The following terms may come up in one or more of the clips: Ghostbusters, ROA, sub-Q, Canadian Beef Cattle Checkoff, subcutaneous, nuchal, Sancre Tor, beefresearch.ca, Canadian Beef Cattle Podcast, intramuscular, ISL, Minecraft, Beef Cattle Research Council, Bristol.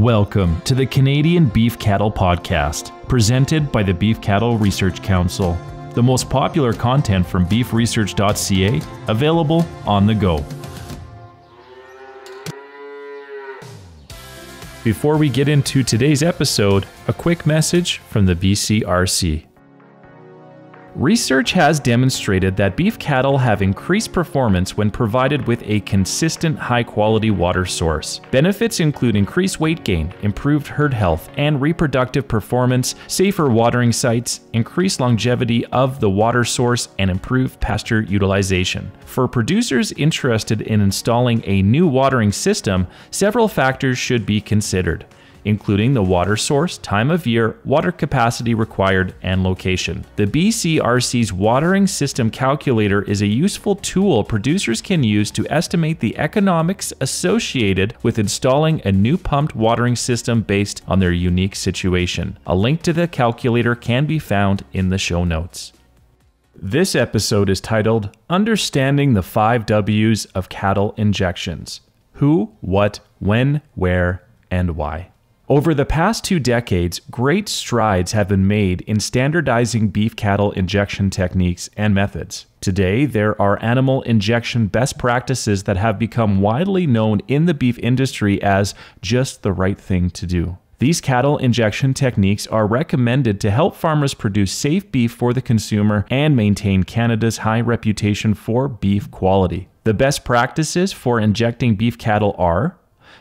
Welcome to the Canadian Beef Cattle Podcast, presented by the Beef Cattle Research Council. The most popular content from beefresearch.ca, available on the go. Before we get into today's episode, a quick message from the BCRC. Research has demonstrated that beef cattle have increased performance when provided with a consistent high-quality water source. Benefits include increased weight gain, improved herd health and reproductive performance, safer watering sites, increased longevity of the water source, and improved pasture utilization. For producers interested in installing a new watering system, several factors should be considered, including the water source, time of year, water capacity required, and location. The BCRC's Watering System Calculator is a useful tool producers can use to estimate the economics associated with installing a new pumped watering system based on their unique situation. A link to the calculator can be found in the show notes. This episode is titled, Understanding the 5 W's of Cattle Injections. Who, what, when, where, and why. Over the past 2 decades, great strides have been made in standardizing beef cattle injection techniques and methods. Today, there are animal injection best practices that have become widely known in the beef industry as just the right thing to do. These cattle injection techniques are recommended to help farmers produce safe beef for the consumer and maintain Canada's high reputation for beef quality. The best practices for injecting beef cattle are: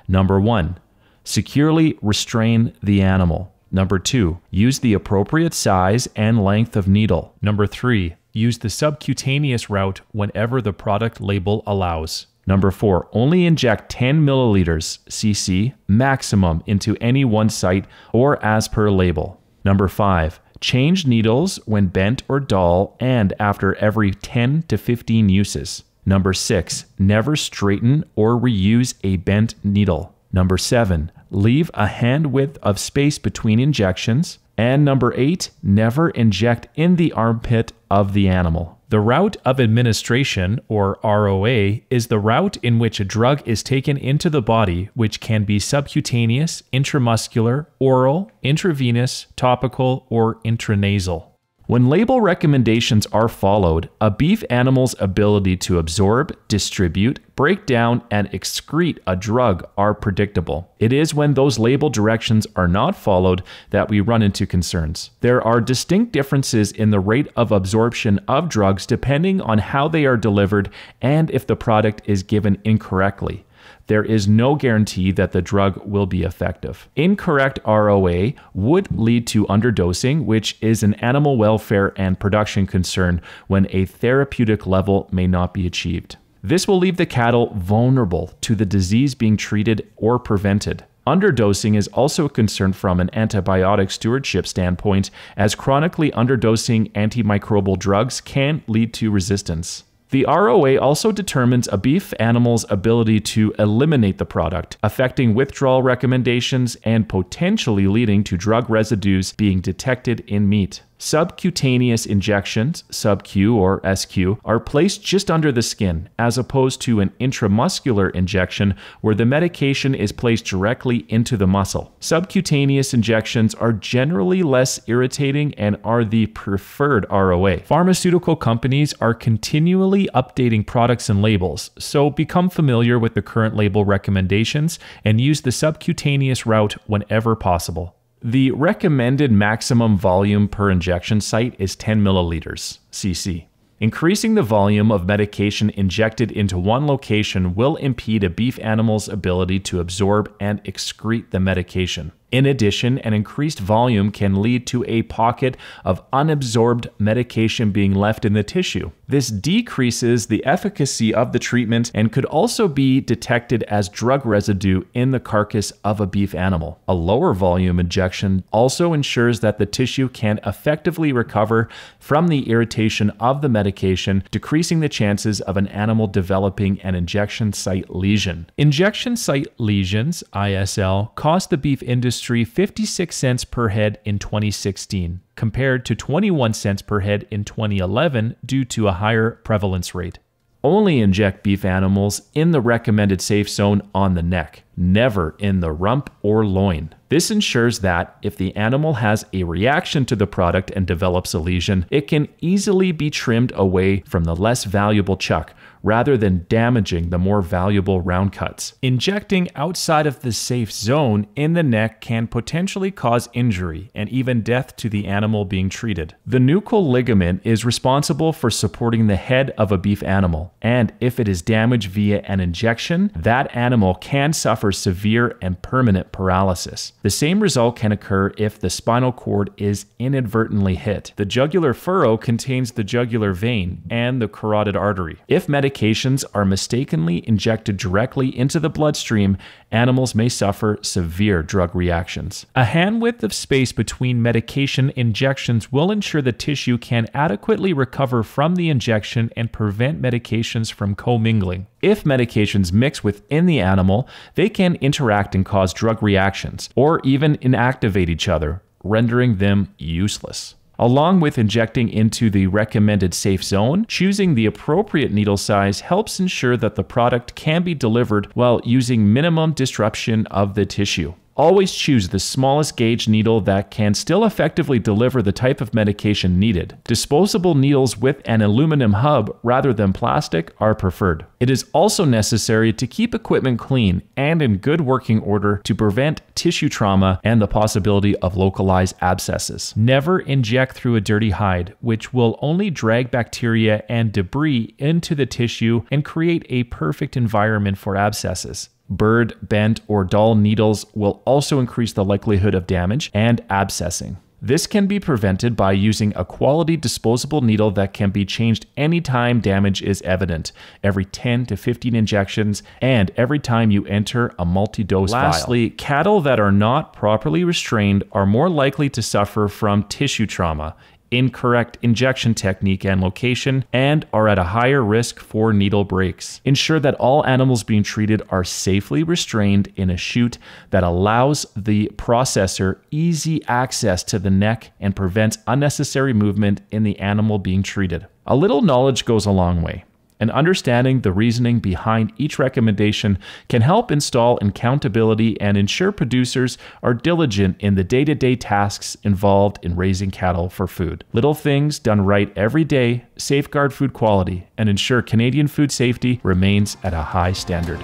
number 1, securely restrain the animal. Number 2, use the appropriate size and length of needle. Number 3, use the subcutaneous route whenever the product label allows. Number 4, only inject 10 milliliters cc maximum into any one site or as per label. Number 5, change needles when bent or dull and after every 10 to 15 uses. Number 6, never straighten or reuse a bent needle. Number 7, leave a hand width of space between injections. And number 8, never inject in the armpit of the animal. The route of administration, or ROA, is the route in which a drug is taken into the body, which can be subcutaneous, intramuscular, oral, intravenous, topical, or intranasal. When label recommendations are followed, a beef animal's ability to absorb, distribute, break down, and excrete a drug are predictable. It is when those label directions are not followed that we run into concerns. There are distinct differences in the rate of absorption of drugs depending on how they are delivered and if the product is given incorrectly. There is no guarantee that the drug will be effective. Incorrect ROA would lead to underdosing, which is an animal welfare and production concern when a therapeutic level may not be achieved. This will leave the cattle vulnerable to the disease being treated or prevented. Underdosing is also a concern from an antibiotic stewardship standpoint, as chronically underdosing antimicrobial drugs can lead to resistance. The ROA also determines a beef animal's ability to eliminate the product, affecting withdrawal recommendations and potentially leading to drug residues being detected in meat. Subcutaneous injections, sub-Q or SQ, are placed just under the skin, as opposed to an intramuscular injection where the medication is placed directly into the muscle. Subcutaneous injections are generally less irritating and are the preferred ROA. Pharmaceutical companies are continually updating products and labels, so become familiar with the current label recommendations and use the subcutaneous route whenever possible. The recommended maximum volume per injection site is 10 milliliters cc. Increasing the volume of medication injected into one location will impede a beef animal's ability to absorb and excrete the medication. In addition, an increased volume can lead to a pocket of unabsorbed medication being left in the tissue. This decreases the efficacy of the treatment and could also be detected as drug residue in the carcass of a beef animal. A lower volume injection also ensures that the tissue can effectively recover from the irritation of the medication, decreasing the chances of an animal developing an injection site lesion. Injection site lesions, ISL, cost the beef industry 56 cents per head in 2016, compared to 21 cents per head in 2011 due to a higher prevalence rate. Only inject beef animals in the recommended safe zone on the neck. never in the rump or loin. This ensures that if the animal has a reaction to the product and develops a lesion, it can easily be trimmed away from the less valuable chuck, rather than damaging the more valuable round cuts. Injecting outside of the safe zone in the neck can potentially cause injury and even death to the animal being treated. The nuchal ligament is responsible for supporting the head of a beef animal, and if it is damaged via an injection, that animal can suffer severe and permanent paralysis. The same result can occur if the spinal cord is inadvertently hit. The jugular furrow contains the jugular vein and the carotid artery. If medications are mistakenly injected directly into the bloodstream, animals may suffer severe drug reactions. A hand width of space between medication injections will ensure the tissue can adequately recover from the injection and prevent medications from commingling. If medications mix within the animal, they can interact and cause drug reactions, or even inactivate each other, rendering them useless. Along with injecting into the recommended safe zone, choosing the appropriate needle size helps ensure that the product can be delivered while using minimum disruption of the tissue. Always choose the smallest gauge needle that can still effectively deliver the type of medication needed. Disposable needles with an aluminum hub rather than plastic are preferred. It is also necessary to keep equipment clean and in good working order to prevent tissue trauma and the possibility of localized abscesses. Never inject through a dirty hide, which will only drag bacteria and debris into the tissue and create a perfect environment for abscesses. Burred, bent, or dull needles will also increase the likelihood of damage and abscessing. This can be prevented by using a quality disposable needle that can be changed anytime damage is evident, every 10 to 15 injections, and every time you enter a multi-dose vial. Lastly, cattle that are not properly restrained are more likely to suffer from tissue trauma, incorrect injection technique and location, and are at a higher risk for needle breaks. Ensure that all animals being treated are safely restrained in a chute that allows the processor easy access to the neck and prevents unnecessary movement in the animal being treated. A little knowledge goes a long way, and understanding the reasoning behind each recommendation can help install accountability and ensure producers are diligent in the day-to-day tasks involved in raising cattle for food. Little things done right every day safeguard food quality and ensure Canadian food safety remains at a high standard.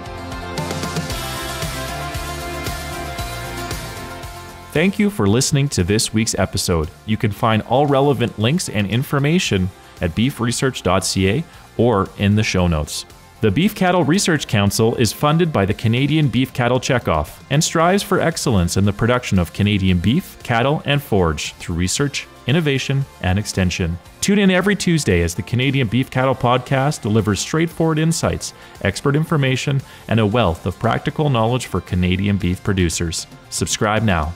Thank you for listening to this week's episode. You can find all relevant links and information at beefresearch.ca or in the show notes. The Beef Cattle Research Council is funded by the Canadian Beef Cattle Checkoff and strives for excellence in the production of Canadian beef, cattle, and forage through research, innovation, and extension. Tune in every Tuesday as the Canadian Beef Cattle Podcast delivers straightforward insights, expert information, and a wealth of practical knowledge for Canadian beef producers. Subscribe now.